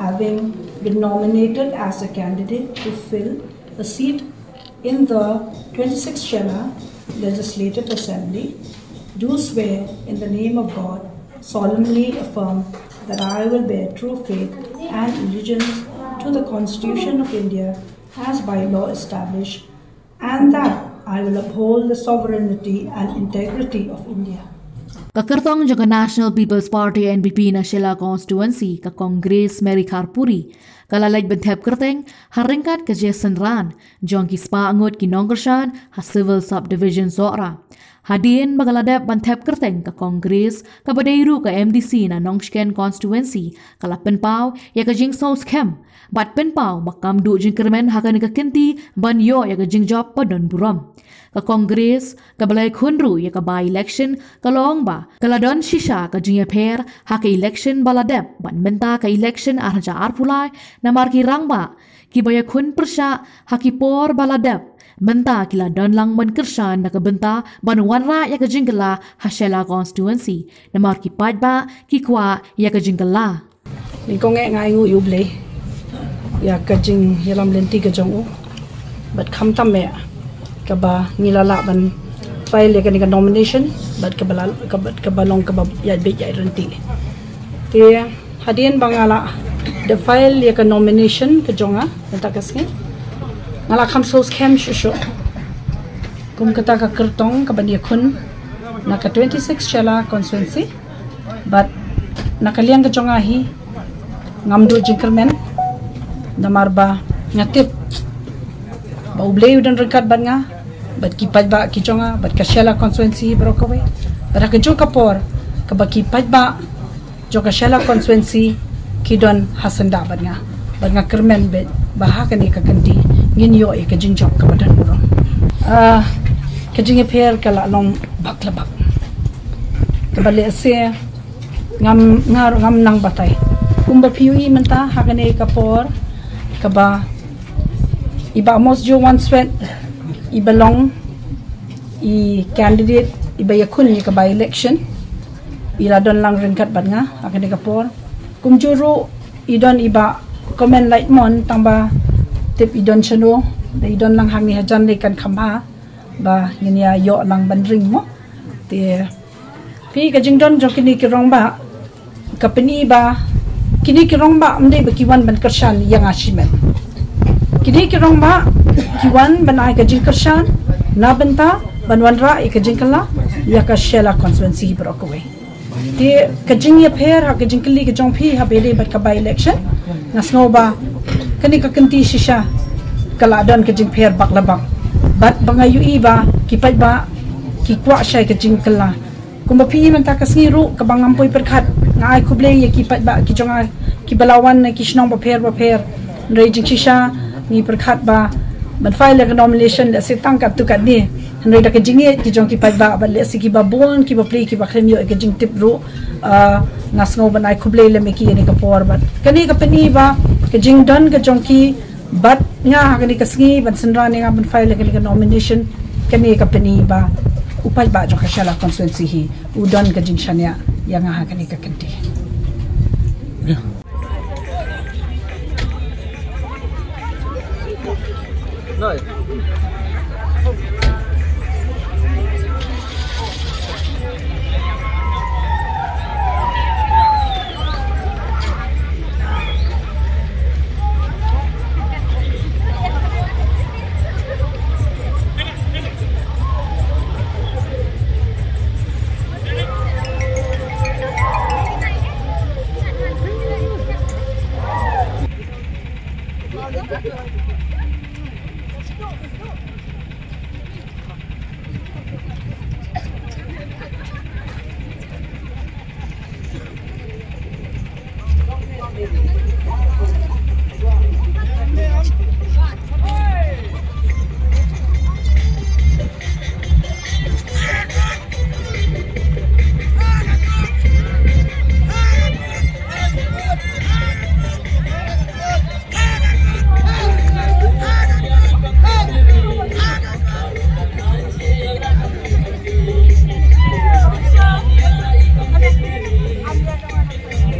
having been nominated as a candidate to fill a seat in the 26th Shanna Legislative Assembly, do swear in the name of God, solemnly affirm that I will bear true faith and allegiance to the Constitution of India as by law established, and that I will uphold the sovereignty and integrity of India. Kakertong jaga National People's Party (NPP) na Shela constituency ka Congress Mary Khatri kalalag benthep kerteng haringkat ka Jason Ran jong ki spaangot ki nonggershan ha civil subdivision sora hadin bagaladep benthep kerteng ka Congress ka badeiru ka MDC na nongsken constituency kala penpau ya ka jingsaw scam bat penpau makamdu jingkermen hakan ka kinti ban yo ya ka jingjob padon buram ka Congress ka balai khunru ya ka by election kalong ba kaladon shisha ka jingyaper ha ka election baladep ban menta ka election arja arpulai na marki rangba ki bayakun persya hakipor baladep menta kila don lang menkershan na kebenta banuanra ya kejinggela hasela constituency na marki padba ki kwa ya kejinggela ni konge ngayu yuble ya kejing hilam lenti kejong but kam tamme kaba nilala ban file ya kanika nomination but kabal kabalong kabab ya be ya renti te hadien bangala the file ya ka nomination ke jonga takaske ngala kham so scam shusho kum kata ka kertong ka bani khun na ka 26 Shanna constituency but nakaliang ka jonga hi ngamdu jinkermen namarba ngatip ba ublei udan rekat ban nga bat ki pajba ki jonga bat ka Shanna constituency brokowe ra ka jonga por ka ba ki pajba joka Shanna constituency kidon hasanda badnga kermen be bahakani ka kanti ngin yo e ka jingjop ka badan ro ka jinge pher kala long bakla bak ka bale ase ngam ngar ngam nang batai kumba pui menta hakane ka por ka ba iba mos jo one sweat I belong I candidate iba yakun ni ka by election ila don lang renkat badnga hakane ka por kum juru idon iba comment light mon tamba tip idon chano de idon lang hang ni hajan le kan khamba ba yinya yo lang bandring mo te pi ka jingdon jokini ki rongba kapni ba kini ki rongba amde ba kiwan ban karshan yang ashimen kini ki rongba kiwan banai ka jing karshan na banta banwanra ka jingkala ya ka Shanna constituency brokwe the kajingya pair ha kajingkli ke jongphi ha bele bat ka by election nasnoba kani ka kanti shisha kaladon kajing pair bakla bak bat bangayu iba kipai ba kikwa shay kajingkla kumbapi man takasni ru ka bangampoi perkhat ngai khuble ye kipai ba kijonga kibalawan na kishnong ba pair rejing shisha ni perkhat ba but file ka nomination da sitang kap tukat ni Henry da kajinge ki jong ki pajba ba le siki ba bon ki ba play ki ba khremyo e kajing tip ro nasno banai khuble le meki ni ka por bat kani ka pani ba kajing don ka jong ki bat nya kani ka sgi ban sandra ne ban file ka nomination kani ka pani ba upaj ba jo ka Shanna constituency hi u don ka jing shania yang ha kani ka kanti no